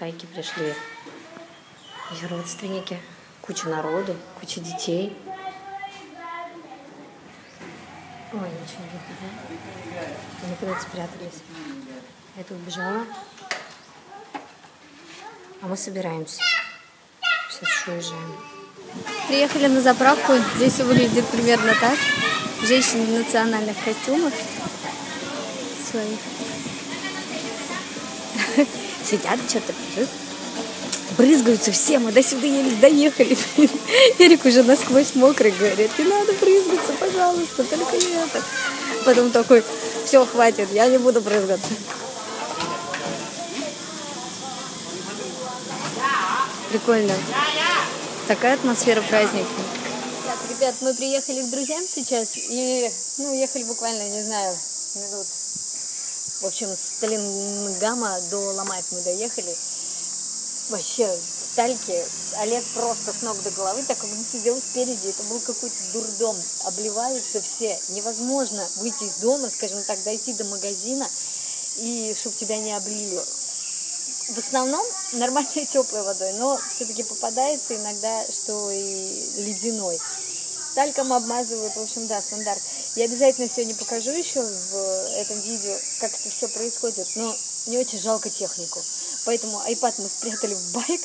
Тайки пришли их родственники, куча народу, куча детей. Ой, ничего не видно. Они куда-то спрятались. Это убежала. А мы собираемся. Сейчас еще уезжаем. Приехали на заправку. Здесь выглядит примерно так. Женщины в национальных костюмах своих. Сидят, что-то брызгаются все. Мы до сюда еле доехали. Эрик уже насквозь мокрый, говорит, не надо брызгаться, пожалуйста, только не это. Потом такой, все, хватит, я не буду брызгаться. Прикольно. Такая атмосфера праздника. Так, ребят, мы приехали к друзьям сейчас и, ну, ехали буквально, не знаю, минут. В общем, с Сталинграда до Ломаев мы доехали. Вообще, в Тальке Олег просто с ног до головы, так как он сидел спереди, это был какой-то дурдом. Обливаются все. Невозможно выйти из дома, скажем так, дойти до магазина, и чтобы тебя не облили. В основном нормальной теплой водой, но все-таки попадается иногда, что и ледяной. Тальком обмазывают, в общем, да, стандарт. Я обязательно сегодня покажу еще в этом видео, как это все происходит, но мне очень жалко технику. Поэтому iPad мы спрятали в байк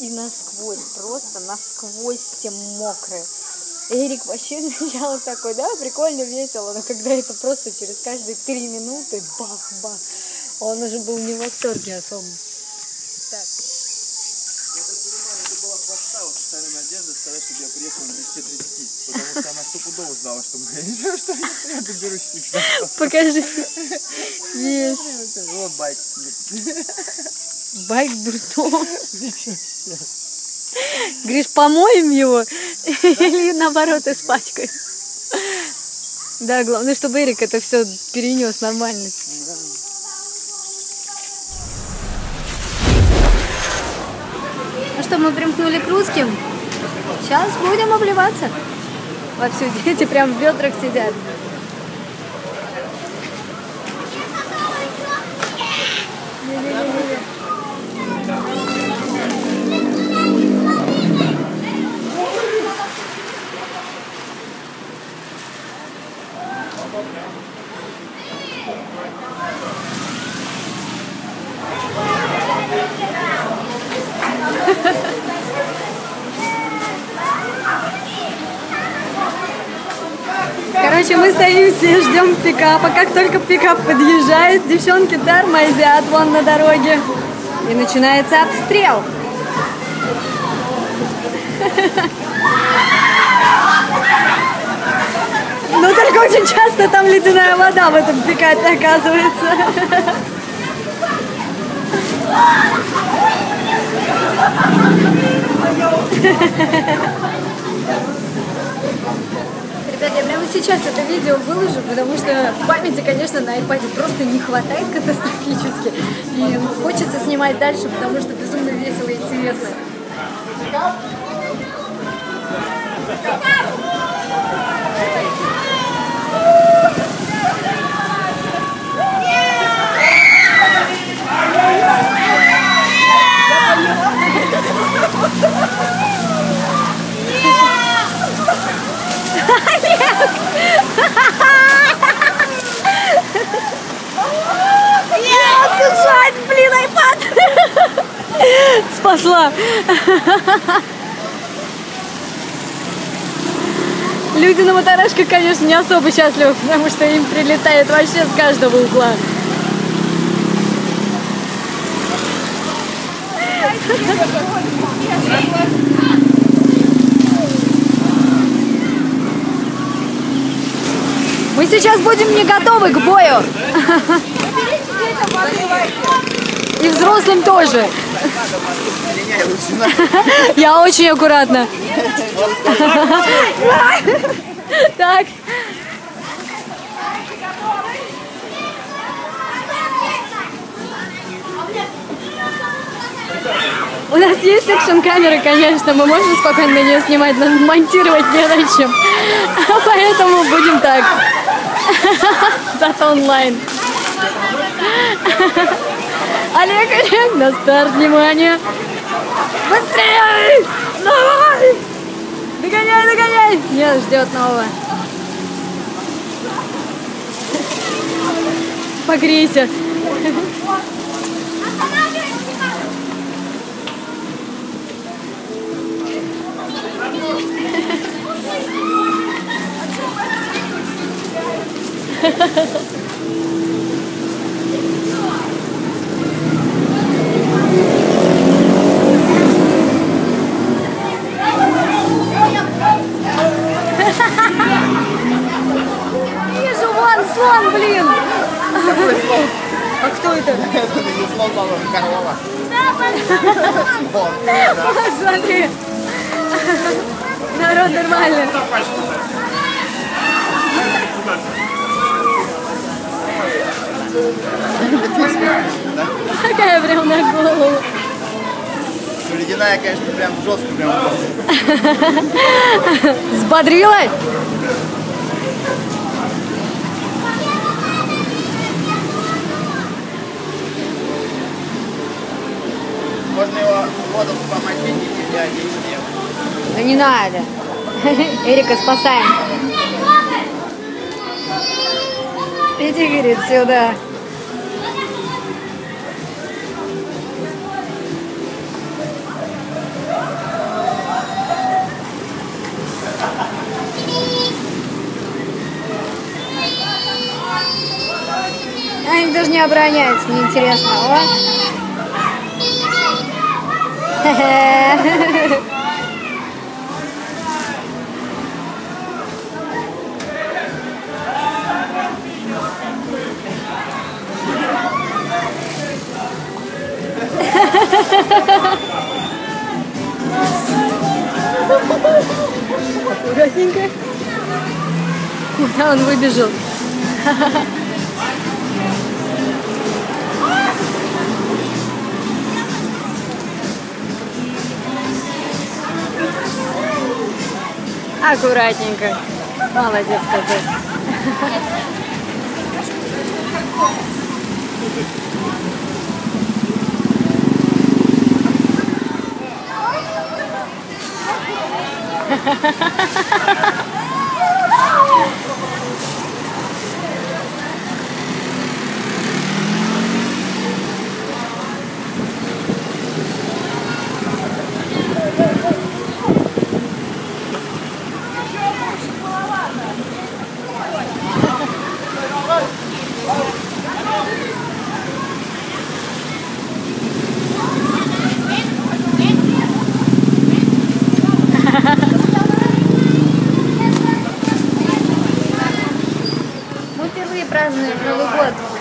и насквозь, просто насквозь все мокрые. Эрик вообще начал такой, да, прикольно, весело, но когда это просто через каждые 3 минуты, бах-бах, он уже был не в восторге особо. Так. Я так понимаю, это была подстава со стороны Надежды сказать, чтобы я приехал на 10:30, потому что она стопудово знала, что мы идем, что я доберусь всегда. Покажи. Есть. Вот байк. Байк дурдом. Гриш, помоем его? Или наоборот, испачкаем? Да, главное, чтобы Эрик это все перенес нормально. Что мы примкнули к русским. Сейчас будем обливаться. Вовсю дети прям в бедрах сидят. Короче, мы стоим все, ждем пикапа. Как только пикап подъезжает, девчонки тормозят вон на дороге. И начинается обстрел. Но только очень часто там ледяная вода в этом пикапе оказывается. Ребят, я прямо сейчас это видео выложу, потому что памяти, конечно, на iPad просто не хватает катастрофически. И хочется снимать дальше, потому что безумно весело и интересно. Спасла. Люди на моторашках, конечно, не особо счастливы, потому что им прилетает вообще с каждого угла. Мы сейчас будем не готовы к бою. И взрослым тоже. Я очень аккуратно. Так. У нас есть экшн-камеры, конечно, мы можем спокойно на нее снимать, но монтировать не на чем. Поэтому будем так. Зато онлайн. Олег, на старт, внимание! Быстрее! Давай! Догоняй, догоняй! Меня ждет нового. Погрейся. Вижу, вон слон, блин! Какой слон? А кто это? Это не слон, по-моему, корова. Смотри! Народ нормальный. Такая прям на голову. Ну, ледяная, конечно, прям жестко, прям. Взбодрила? Можно его воду помочить и тебя одеть. Да не надо. Эрика спасаем. Иди, говорит, сюда. Они даже не обороняются, неинтересно. О! Аккуратненько. Куда он выбежал? Аккуратненько. Молодец какой.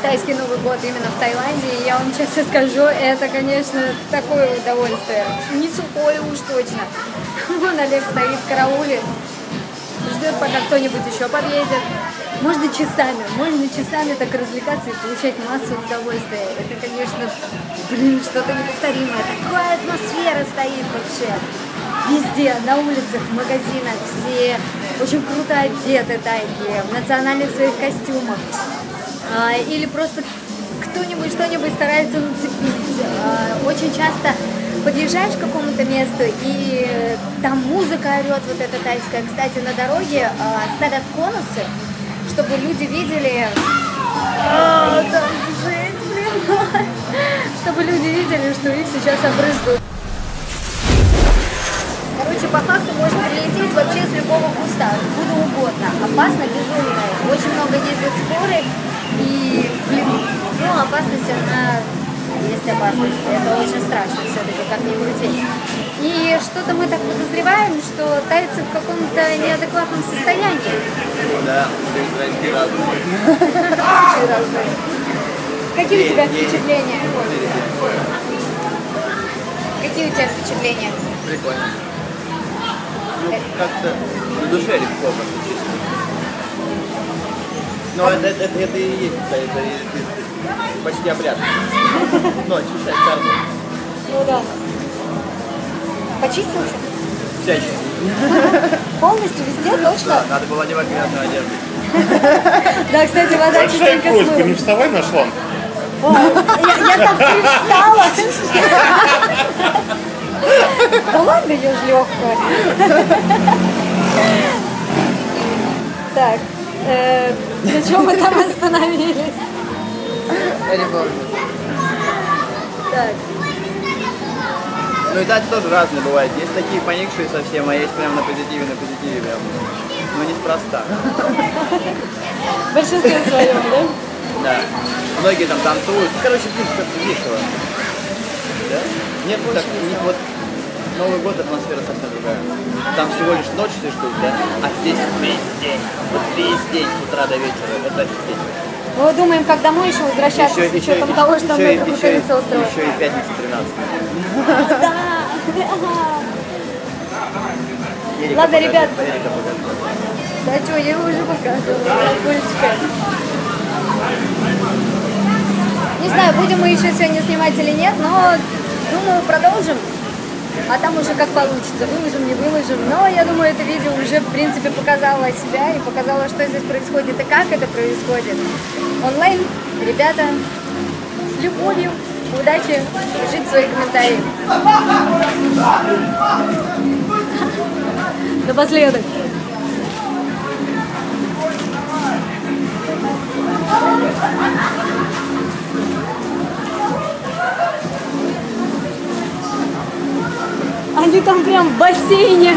Тайский Новый год именно в Таиланде, и я вам честно скажу, это, конечно, такое удовольствие. Не сухое уж точно. Вон Олег стоит в карауле, ждет, пока кто-нибудь еще подъедет. Можно часами так развлекаться и получать массу удовольствия. Это, конечно, блин, что-то неповторимое. Такая атмосфера стоит вообще. Везде, на улицах, в магазинах, все очень круто одеты тайки, в национальных своих костюмах. Или просто кто-нибудь что-нибудь старается нацепить. Очень часто подъезжаешь к какому-то месту, и там музыка орет, вот эта тайская. Кстати, на дороге ставят конусы, чтобы люди видели... Чтобы люди видели, что их сейчас обрызгают. Короче, по факту можно прилететь вообще с любого куста, откуда угодно. Опасно безумно. Очень много ездят скорые. И, блин, ну, опасность, она есть опасность, это очень страшно все-таки, как не крути. И что-то мы так подозреваем, что тайцы в каком-то неадекватном состоянии. Да, тайцы разные. Какие у тебя впечатления? Какие у тебя впечатления? Прикольно. Ну, как-то на душе легко, как-то чисто. Но это и есть, это почти обряд. Ночь, сейчас. Ну да. Почистился? Всячески. Полностью везде, точно? Да, надо было одевать грязную одежду. Да, кстати, вода чистенько смыла. Не вставай на шланг. Я так привстала. Да ладно, я же легкая. Так, на чем мы там остановились? Так. Ну и так тоже разные бывают. Есть такие поникшие совсем, а есть прям на позитиве прям. Но неспроста. Большинство своем, да? Да. Многие там танцуют. Короче, как-то весело. Да? Нет, так, вот Новый год атмосфера совсем другая. Там всего лишь ночь, все штуки, да? А здесь весь день. Вот весь день с утра до вечера. Вот так здесь. Мы думаем, как домой еще возвращаться, с учетом того, что мы это пытаемся устроить. Еще и пятница 13. Да! Ладно, ребят. Да что, я его уже показывала. Не знаю, будем мы еще сегодня снимать или нет, но думаю, продолжим. А там уже как получится, выложим, не выложим. Но я думаю, это видео уже, в принципе, показало себя и показало, что здесь происходит и как это происходит. Онлайн, ребята, с любовью, удачи, пишите свои комментарии. Напоследок. Они там прям в бассейне.